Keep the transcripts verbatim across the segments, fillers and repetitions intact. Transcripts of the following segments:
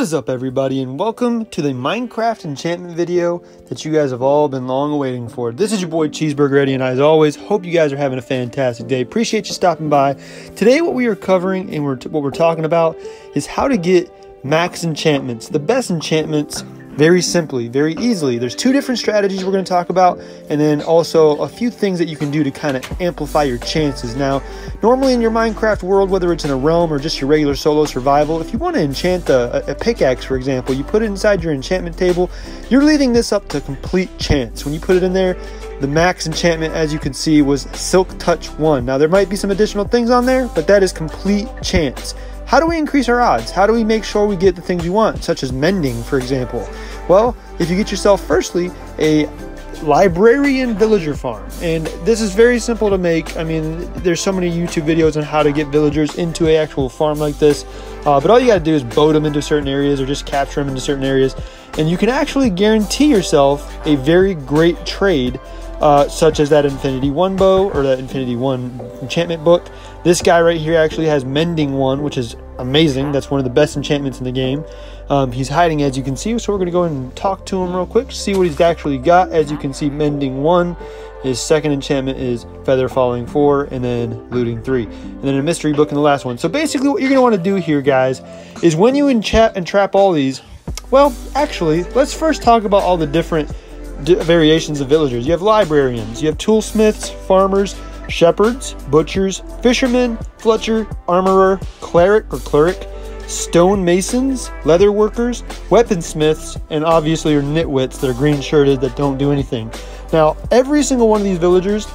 What is up, everybody, and welcome to the Minecraft enchantment video that you guys have all been long awaiting for. This is your boy Cheeseburger Eddy, and I, as always, hope you guys are having a fantastic day. Appreciate you stopping by. Today what we are covering and we're t what we're talking about is how to get max enchantments, the best enchantments, very simply, very easily. There's two different strategies we're going to talk about, and then also a few things that you can do to kind of amplify your chances. Now, normally in your Minecraft world, whether it's in a realm or just your regular solo survival, if you want to enchant a, a pickaxe, for example, you put it inside your enchantment table, you're leaving this up to complete chance. When you put it in there, the max enchantment, as you can see, was Silk Touch one. Now, there might be some additional things on there, but that is complete chance. How do we increase our odds? How do we make sure we get the things we want, such as mending, for example? Well, if you get yourself, firstly, a librarian villager farm, and this is very simple to make. I mean, there's so many YouTube videos on how to get villagers into an actual farm like this, uh, but all you got to do is boat them into certain areas or just capture them into certain areas, and you can actually guarantee yourself a very great trade, uh, such as that Infinity one bow or that Infinity one enchantment book. This guy right here actually has Mending one, which is amazing. That's one of the best enchantments in the game. Um, he's hiding, as you can see, so we're going to go ahead and talk to him real quick, see what he's actually got. As you can see, Mending one. His second enchantment is Feather Falling four, and then Looting three. And then a mystery book in the last one. So basically what you're going to want to do here, guys, is when you enchant and trap all these, well, actually, let's first talk about all the different di variations of villagers. You have librarians, you have toolsmiths, farmers, shepherds, butchers, fishermen, fletcher, armorer, cleric or cleric, stonemasons, leather workers, weaponsmiths, and obviously your nitwits that are green shirted that don't do anything. Now, every single one of these villagers,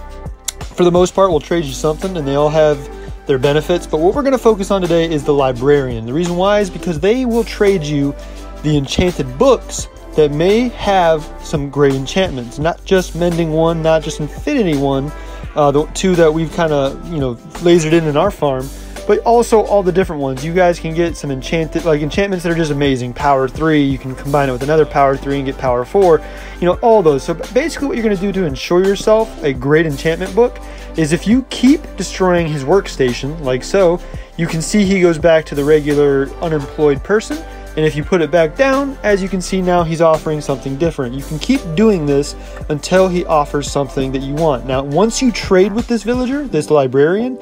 for the most part, will trade you something, and they all have their benefits. But what we're going to focus on today is the librarian. The reason why is because they will trade you the enchanted books that may have some great enchantments, not just Mending one, not just Infinity one. Uh, the two that we've kind of, you know, lasered in in our farm, but also all the different ones. You guys can get some enchanted, like enchantments that are just amazing. Power three, you can combine it with another Power three and get Power four, you know, all those. So basically what you're going to do to ensure yourself a great enchantment book is if you keep destroying his workstation, like so, you can see he goes back to the regular unemployed person. And if you put it back down, as you can see now, he's offering something different. You can keep doing this until he offers something that you want. Now, once you trade with this villager, this librarian,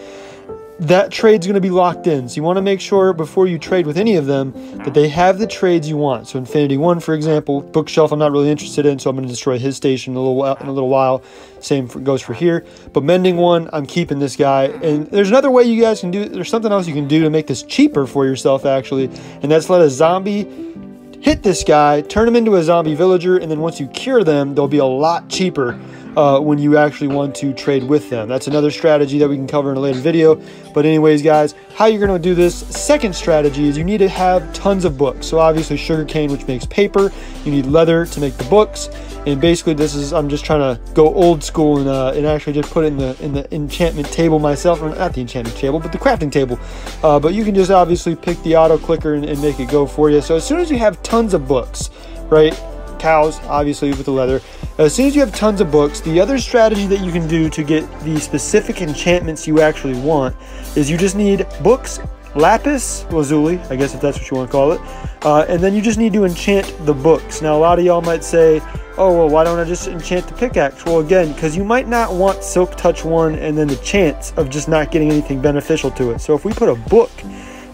that trade's going to be locked in. So you want to make sure before you trade with any of them that they have the trades you want. So Infinity one, for example, bookshelf I'm not really interested in, so I'm going to destroy his station in a little while, in a little while. Same for, goes for here. But Mending one, I'm keeping this guy. And there's another way you guys can do, there's something else you can do to make this cheaper for yourself, actually, and that's let a zombie hit this guy, turn him into a zombie villager, and then once you cure them, they'll be a lot cheaper uh, when you actually want to trade with them. That's another strategy that we can cover in a later video. But anyways, guys, how you're going to do this second strategy is you need to have tons of books. So obviously sugarcane, which makes paper, you need leather to make the books. And basically this is, I'm just trying to go old school and, uh, and actually just put it in the, in the enchantment table myself, or not the enchantment table, but the crafting table. Uh, but you can just obviously pick the auto clicker and, and make it go for you. So as soon as you have tons of books, right? Cows, obviously, with the leather. As soon as you have tons of books, the other strategy that you can do to get the specific enchantments you actually want is you just need books, lapis lazuli, I guess if that's what you want to call it, uh, and then you just need to enchant the books. Now, a lot of y'all might say, oh, well, why don't I just enchant the pickaxe? Well, again, because you might not want Silk Touch one and then the chance of just not getting anything beneficial to it. So if we put a book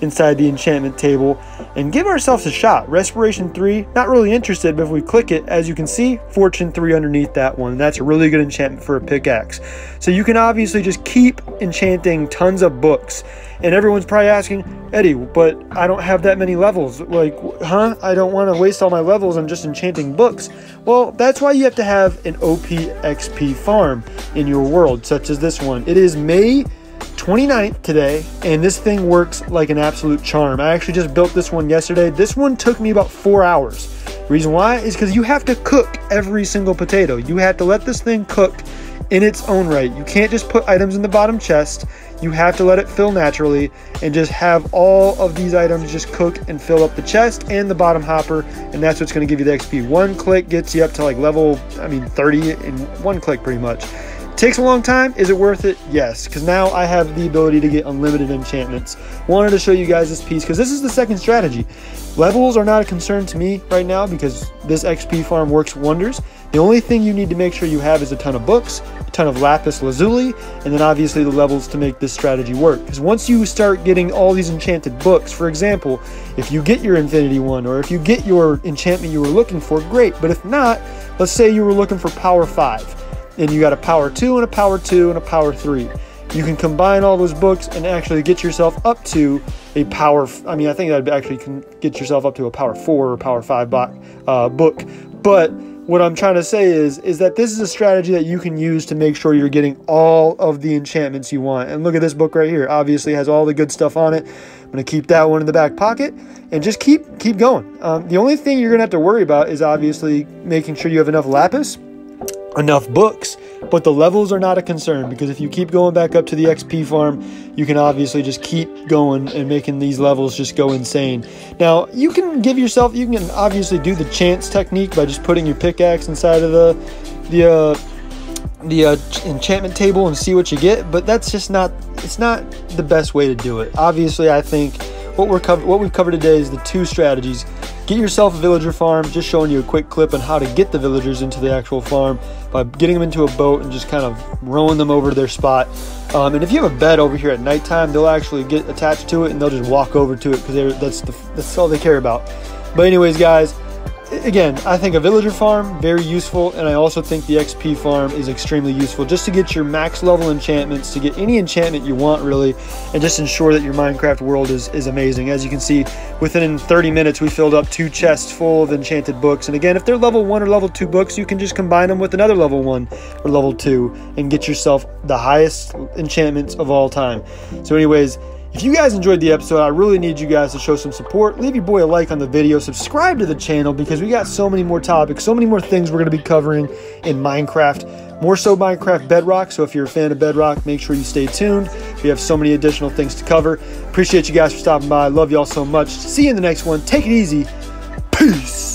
inside the enchantment table and give ourselves a shot, respiration three, not really interested, but if we click it, as you can see, fortune three underneath that one. That's a really good enchantment for a pickaxe. So you can obviously just keep enchanting tons of books. And everyone's probably asking, Eddie, but I don't have that many levels, like, huh? I don't want to waste all my levels on just enchanting books. Well, that's why you have to have an O P X P farm in your world, such as this one. It is May twenty-ninth today, and this thing works like an absolute charm. I actually just built this one yesterday. This one took me about four hours. Reason why is because you have to cook every single potato. You have to let this thing cook in its own right. You can't just put items in the bottom chest. You have to let it fill naturally and just have all of these items just cook and fill up the chest and the bottom hopper, and that's what's going to give you the X P. One click gets you up to like level, I mean, thirty in one click pretty much. Takes a long time. Is it worth it? Yes, because now I have the ability to get unlimited enchantments. Wanted to show you guys this piece because this is the second strategy. Levels are not a concern to me right now because this X P farm works wonders. The only thing you need to make sure you have is a ton of books, a ton of lapis lazuli, and then obviously the levels to make this strategy work. Because once you start getting all these enchanted books, for example, if you get your infinity one or if you get your enchantment you were looking for, great. But if not, let's say you were looking for power five and you got a power two and a power two and a power three. You can combine all those books and actually get yourself up to a power, I mean, I think that actually can get yourself up to a power four or power five uh, book. But what I'm trying to say is, is that this is a strategy that you can use to make sure you're getting all of the enchantments you want. And look at this book right here. Obviously has all the good stuff on it. I'm going to keep that one in the back pocket and just keep, keep going. Um, the only thing you're going to have to worry about is obviously making sure you have enough lapis, enough books, but the levels are not a concern because if you keep going back up to the X P farm, you can obviously just keep going and making these levels just go insane. Now you can give yourself, you can obviously do the chance technique by just putting your pickaxe inside of the the uh the uh, enchantment table and see what you get, but that's just not, it's not the best way to do it. Obviously I think what we're covered what we've covered today is the two strategies. Get yourself a villager farm, just showing you a quick clip on how to get the villagers into the actual farm by getting them into a boat and just kind of rowing them over to their spot. Um, and if you have a bed over here at nighttime, they'll actually get attached to it and they'll just walk over to it because that's, the, that's all they care about. But anyways, guys, again, I think a villager farm, very useful. And I also think the X P farm is extremely useful just to get your max level enchantments, to get any enchantment you want really, and just ensure that your Minecraft world is, is amazing. As you can see, within thirty minutes, we filled up two chests full of enchanted books. And again, if they're level one or level two books, you can just combine them with another level one or level two and get yourself the highest enchantments of all time. So anyways, if you guys enjoyed the episode, I really need you guys to show some support. Leave your boy a like on the video. Subscribe to the channel because we got so many more topics, so many more things we're going to be covering in Minecraft. More so Minecraft Bedrock, so if you're a fan of Bedrock, make sure you stay tuned. We have so many additional things to cover. Appreciate you guys for stopping by. I love y'all so much. See you in the next one. Take it easy. Peace.